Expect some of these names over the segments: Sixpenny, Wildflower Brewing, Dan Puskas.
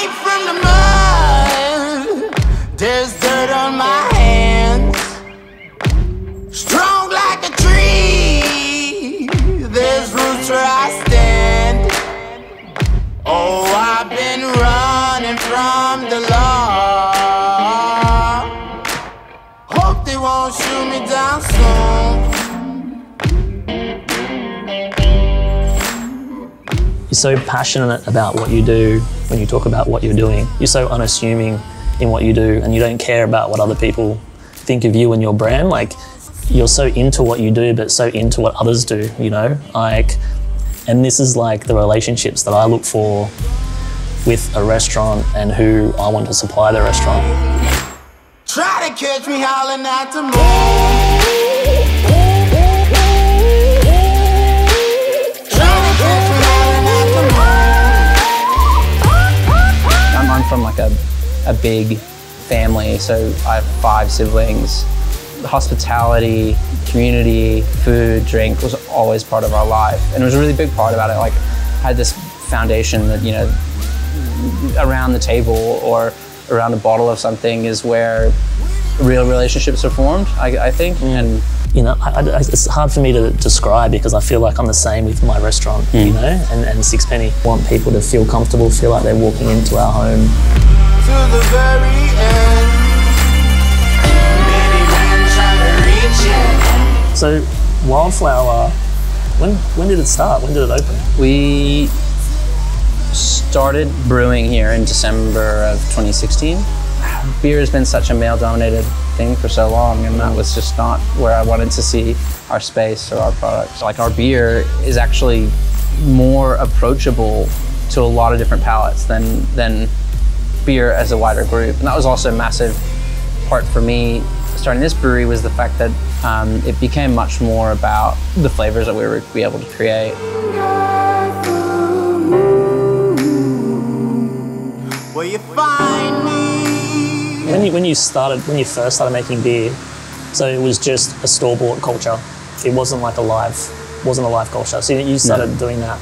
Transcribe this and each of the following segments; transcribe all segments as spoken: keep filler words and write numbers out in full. came from the mud. There's dirt on my hands, strong like a tree. There's roots where I stand. Oh, I've been running from the law. Hope they won't shoot me down soon. You're so passionate about what you do when you talk about what you're doing. You're so unassuming in what you do, and you don't care about what other people think of you and your brand. Like, you're so into what you do, but so into what others do, you know? Like, and this is like the relationships that I look for with a restaurant and who I want to supply the restaurant. Try to catch me howling at the moon. I'm from like a, a big family, so I have five siblings. Hospitality, community, food, drink was always part of our life, and it was a really big part about it. Like, I had this foundation that, you know, around the table or around a bottle of something is where real relationships are formed, I, I think. And you know, I, I, it's hard for me to describe because I feel like I'm the same with my restaurant, mm. you know, and, and Sixpenny. I want people to feel comfortable, feel like they're walking into our home. To the very end. Maybe I'm trying to reach it. So, Wildflower, when, when did it start? When did it open? We started brewing here in December of twenty sixteen. Beer has been such a male-dominated thing for so long, and that was just not where I wanted to see our space or our products. Like, our beer is actually more approachable to a lot of different palates than, than beer as a wider group. And that was also a massive part for me starting this brewery, was the fact that um, it became much more about the flavors that we were be able to create. Will you find me? When you, when you started, when you first started making beer, so it was just a store-bought culture. It wasn't like a live, wasn't a live culture. So you started no. doing that.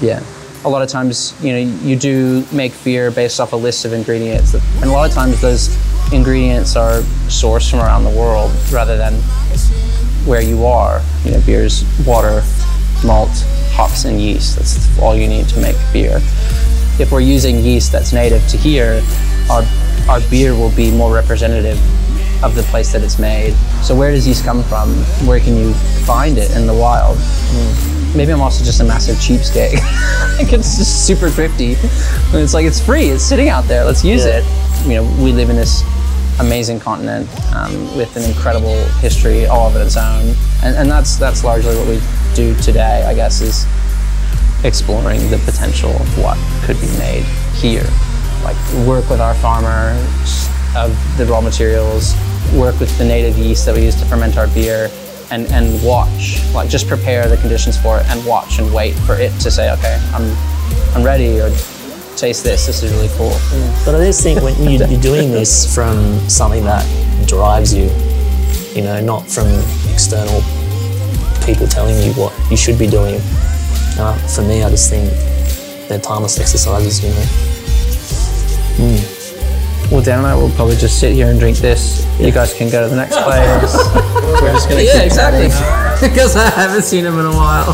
Yeah. A lot of times, you know, you do make beer based off a list of ingredients. And a lot of times those ingredients are sourced from around the world rather than where you are. You know, beer's water, malt, hops, and yeast. That's all you need to make beer. If we're using yeast that's native to here, our our beer will be more representative of the place that it's made. So where does yeast come from? Where can you find it in the wild? Mm. Maybe I'm also just a massive cheapskate. Like, it's just super thrifty. And it's like, it's free, it's sitting out there, let's use yeah. it. You know, we live in this amazing continent um, with an incredible history all of its own. And, and that's, that's largely what we do today, I guess, is exploring the potential of what could be made here. Like, work with our farmer of the raw materials, work with the native yeast that we use to ferment our beer, and, and watch, like, just prepare the conditions for it and watch and wait for it to say, okay, I'm, I'm ready, or taste this, this is really cool. Yeah. But I just think when you, you're doing this from something that drives you, you know, not from external people telling you what you should be doing. Uh, for me, I just think they're timeless exercises, you know. Mm. Well, Dan and I will probably just sit here and drink this. Yeah. You guys can go to the next place. We're just going to yeah, keep exactly. Because I haven't seen him in a while.